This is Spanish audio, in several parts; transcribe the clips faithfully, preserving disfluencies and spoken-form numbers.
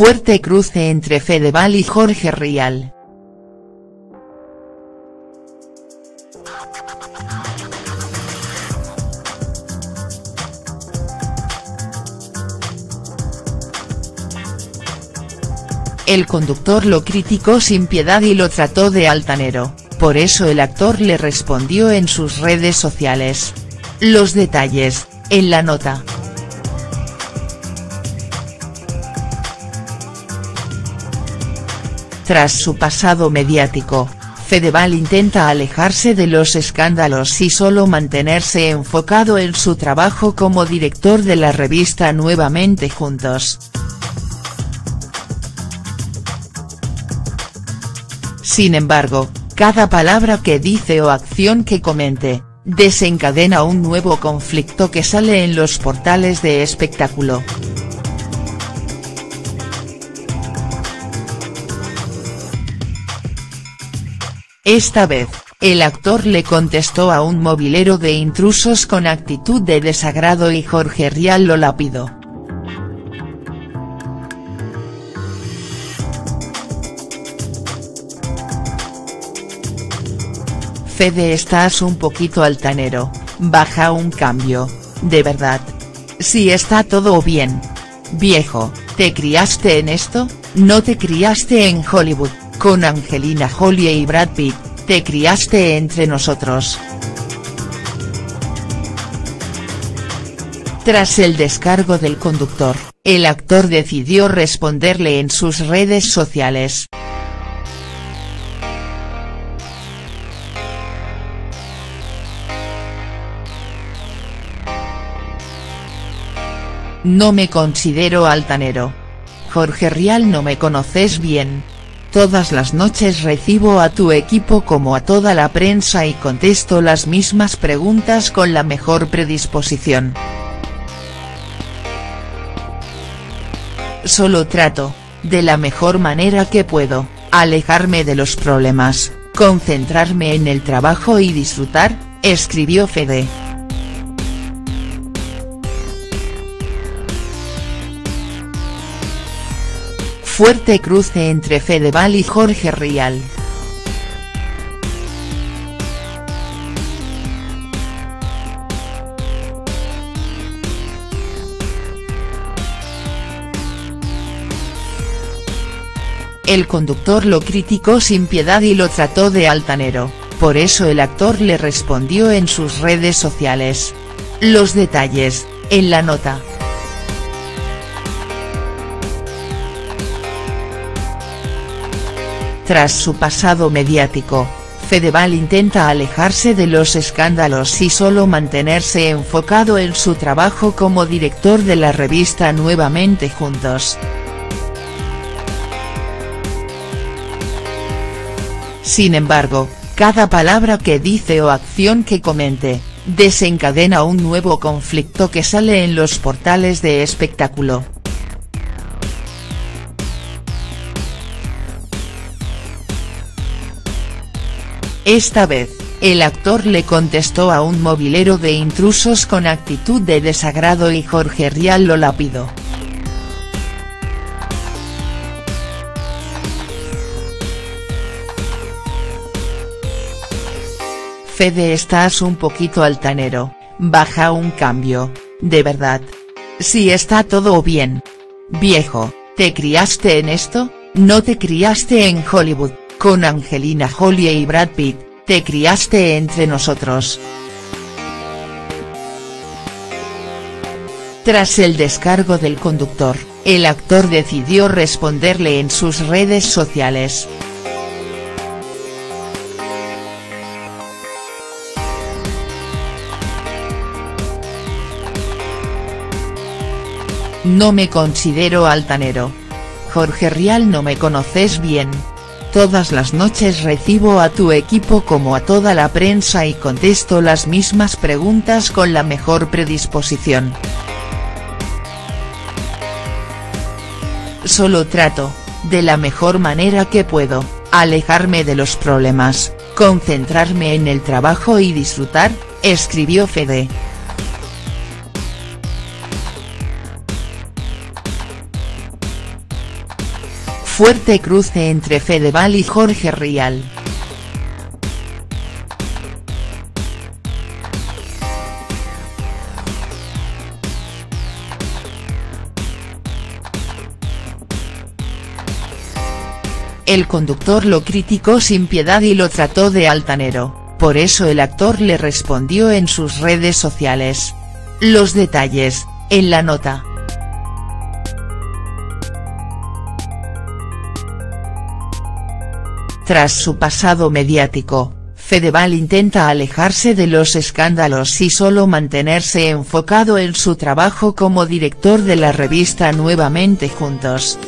Fuerte cruce entre Fede Bal y Jorge Rial. El conductor lo criticó sin piedad y lo trató de altanero, por eso el actor le respondió en sus redes sociales. Los detalles, en la nota. Tras su pasado mediático, Fede Bal intenta alejarse de los escándalos y solo mantenerse enfocado en su trabajo como director de la revista Nuevamente Juntos. Sin embargo, cada palabra que dice o acción que comente, desencadena un nuevo conflicto que sale en los portales de espectáculo. Esta vez, el actor le contestó a un movilero de Intrusos con actitud de desagrado y Jorge Rial lo lapidó. Fede, estás un poquito altanero, baja un cambio, de verdad. Si está todo bien. Viejo, ¿te criaste en esto? No te criaste en Hollywood, con Angelina Jolie y Brad Pitt, te criaste entre nosotros. Tras el descargo del conductor, el actor decidió responderle en sus redes sociales. No me considero altanero. Jorge Rial, no me conoces bien. Todas las noches recibo a tu equipo como a toda la prensa y contesto las mismas preguntas con la mejor predisposición. Solo trato, de la mejor manera que puedo, alejarme de los problemas, concentrarme en el trabajo y disfrutar, escribió Fede. Fuerte cruce entre Fede Bal y Jorge Rial. El conductor lo criticó sin piedad y lo trató de altanero, por eso el actor le respondió en sus redes sociales. Los detalles, en la nota. Tras su pasado mediático, Fede Bal intenta alejarse de los escándalos y solo mantenerse enfocado en su trabajo como director de la revista Nuevamente Juntos. Sin embargo, cada palabra que dice o acción que comente, desencadena un nuevo conflicto que sale en los portales de espectáculo. Esta vez, el actor le contestó a un movilero de Intrusos con actitud de desagrado y Jorge Rial lo lapidó. Fede, estás un poquito altanero, baja un cambio, de verdad. Si está todo bien. Viejo, ¿te criaste en esto? No te criaste en Hollywood. Con Angelina Jolie y Brad Pitt, te criaste entre nosotros. Tras el descargo del conductor, el actor decidió responderle en sus redes sociales. No me considero altanero. Jorge Rial, no me conoces bien. Todas las noches recibo a tu equipo como a toda la prensa y contesto las mismas preguntas con la mejor predisposición. Solo trato, de la mejor manera que puedo, alejarme de los problemas, concentrarme en el trabajo y disfrutar, escribió Fede. fuerte cruce entre Fede Bal y Jorge Rial. El conductor lo criticó sin piedad y lo trató de altanero, por eso el actor le respondió en sus redes sociales. Los detalles, en la nota. Tras su pasado mediático, Fede Bal intenta alejarse de los escándalos y solo mantenerse enfocado en su trabajo como director de la revista Nuevamente Juntos.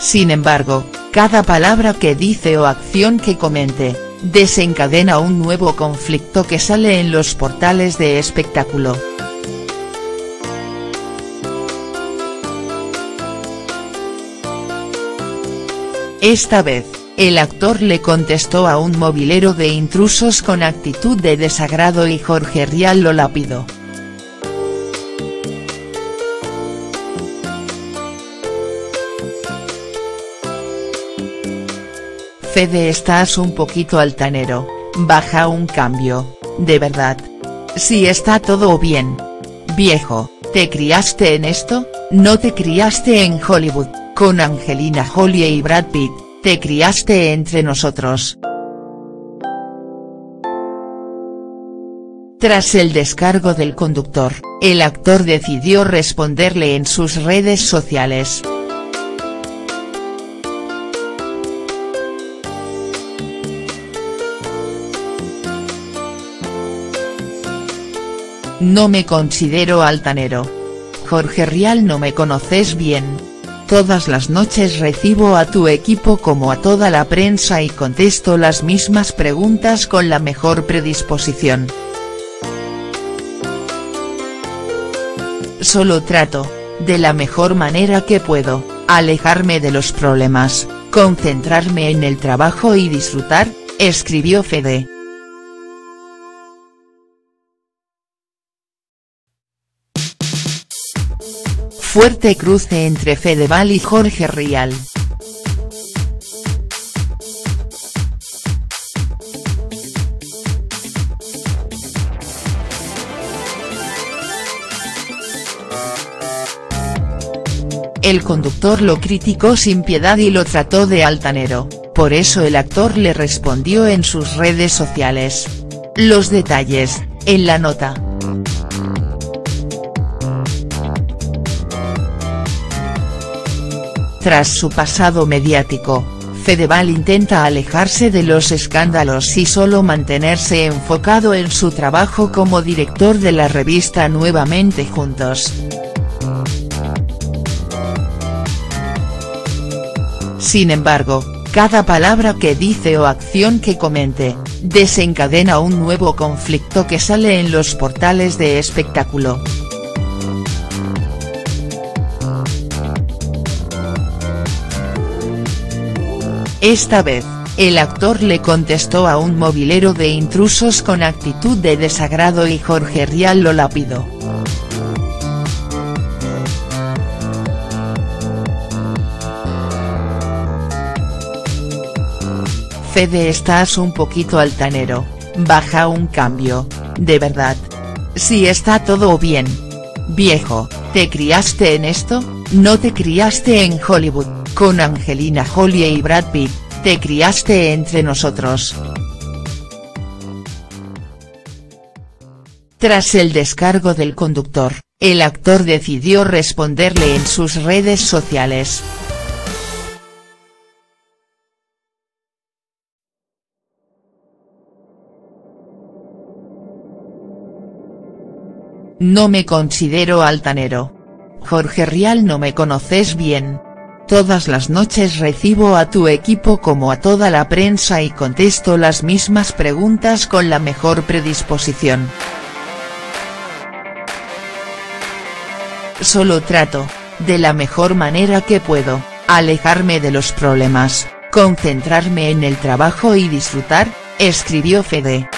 Sin embargo, cada palabra que dice o acción que comente, desencadena un nuevo conflicto que sale en los portales de espectáculo. Esta vez, el actor le contestó a un movilero de Intrusos con actitud de desagrado y Jorge Rial lo lapidó. Fede, estás un poquito altanero, baja un cambio, de verdad. Si está todo bien. Viejo, ¿te criaste en esto? No te criaste en Hollywood, con Angelina Jolie y Brad Pitt, te criaste entre nosotros. Tras el descargo del conductor, el actor decidió responderle en sus redes sociales. No me considero altanero. Jorge Rial, no me conoces bien. Todas las noches recibo a tu equipo como a toda la prensa y contesto las mismas preguntas con la mejor predisposición. Solo trato, de la mejor manera que puedo, alejarme de los problemas, concentrarme en el trabajo y disfrutar, escribió Fede. Fuerte cruce entre Fede Bal y Jorge Rial. El conductor lo criticó sin piedad y lo trató de altanero, por eso el actor le respondió en sus redes sociales. Los detalles, en la nota. Tras su pasado mediático, Fede Bal intenta alejarse de los escándalos y solo mantenerse enfocado en su trabajo como director de la revista Nuevamente Juntos. Sin embargo, cada palabra que dice o acción que comente, desencadena un nuevo conflicto que sale en los portales de espectáculo. Esta vez, el actor le contestó a un movilero de Intrusos con actitud de desagrado y Jorge Rial lo lapidó. Fede, estás un poquito altanero, baja un cambio, de verdad. Si está todo bien. Viejo, ¿te criaste en esto? No te criaste en Hollywood, con Angelina Jolie y Brad Pitt, te criaste entre nosotros. Tras el descargo del conductor, el actor decidió responderle en sus redes sociales. No me considero altanero. Jorge Rial, no me conoces bien. Todas las noches recibo a tu equipo como a toda la prensa y contesto las mismas preguntas con la mejor predisposición. Solo trato, de la mejor manera que puedo, alejarme de los problemas, concentrarme en el trabajo y disfrutar, escribió Fede.